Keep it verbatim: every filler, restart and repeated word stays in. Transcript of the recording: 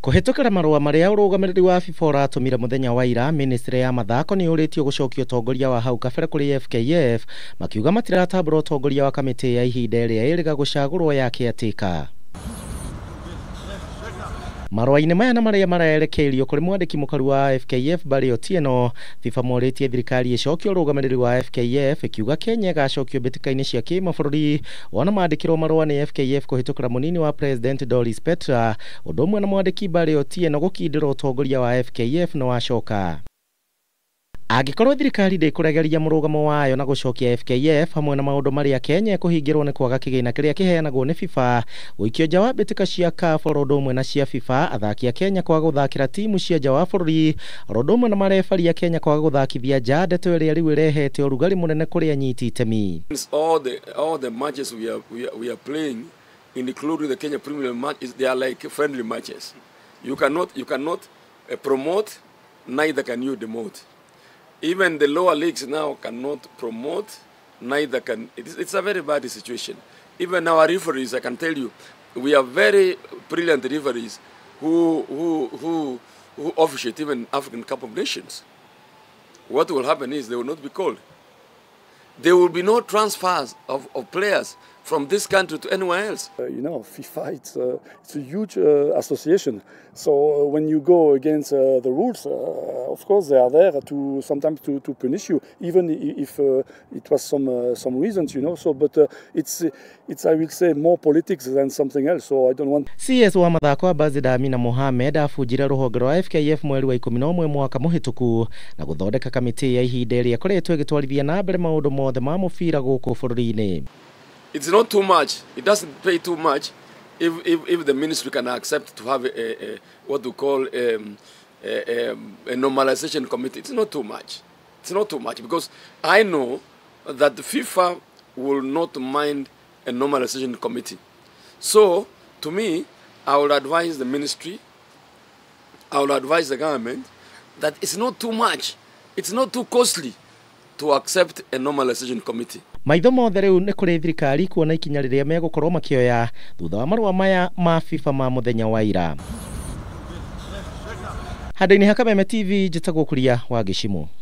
Kuhitukira marua maria urugamiriri wa FIFA uratumire muthenya wa ira, ministry ya mathako ni uretio gucokia utongoria wa hau kabere kuri F K F makiuga matiratabura utongoria wa kamiti ya ihinda ria iriga gucagurwo yakiatika. Marwaine maya na maria maraerekeirio kuri mwandiki mukaru wa F K F Barry Otieno, FIFA moretie thirikari icokio urugamiriri wa F K F ikiuga Kenya gacokio betikaini cia kimabũrũri wana maandikirwo marwa ni F K F kuhitukira munini wa president Doris Petra undu umwe na mwandiki Barry Otieno gukindirwo utongoria wa F K F na wacoka. Agikorwo thirikari ndikuregeria murugamo wayo na gucokia F K F hamwe na maundu maria Kenya kuhingirwo ni kwaga kigina kiria kiheanagwo ni FIFA, guikio nja wa bitika cia C A F rodo umwe na cia FIFA, athaki a Kenya kwaga guthakira timu cia nja wa bũrũri rodo umwe na marefari a Kenya kwaga guthakithia nja ndeto iria riu irehete urugari munene kuri anyiti itemi. All the all the matches we are we are, we are playing, including the Kenya Premier League matches, they are like friendly matches. You cannot you cannot uh, promote, neither can you demote. Even the lower leagues now cannot promote, neither can. It's, it's a very bad situation. Even our referees, I can tell you, we are very brilliant referees who who who who officiate even African Cup of Nations. What will happen is they will not be called. There will be no transfers of, of players from this country to anywhere else. Uh, you know, FIFA, it's, uh, it's a huge uh, association. So uh, when you go against uh, the rules, uh, of course they are there to sometimes to, to punish you, even if uh, it was some uh, some reasons, you know. So, but uh, it's it's I will say more politics than something else. So I don't want. C S wa mathako abazida Amina Mohamed afujira ruhonge rwa F K F mweri wa ikumi na umwe mwaka muhituku na guthondeka kamiti ya ihinda ria koretwo igitwarithia na mbere maundu mothe ma mubira guku bũrũri-ini. It's not too much. It doesn't pay too much if, if, if the ministry can accept to have a, a, what we call a, a, a normalization committee. It's not too much. It's not too much because I know that the FIFA will not mind a normalization committee. So, to me, I would advise the ministry, I would advise the government that it's not too much, it's not too costly to accept a normalization committee. Maitho mothe riu ni kuri thirikari kuona ikinya riria megukorwo makioya thutha wa marua maya ma FIFA ma muthenya wa ira. Hadaini Hakame M T V, njitagwo Kuria wa Gishimo.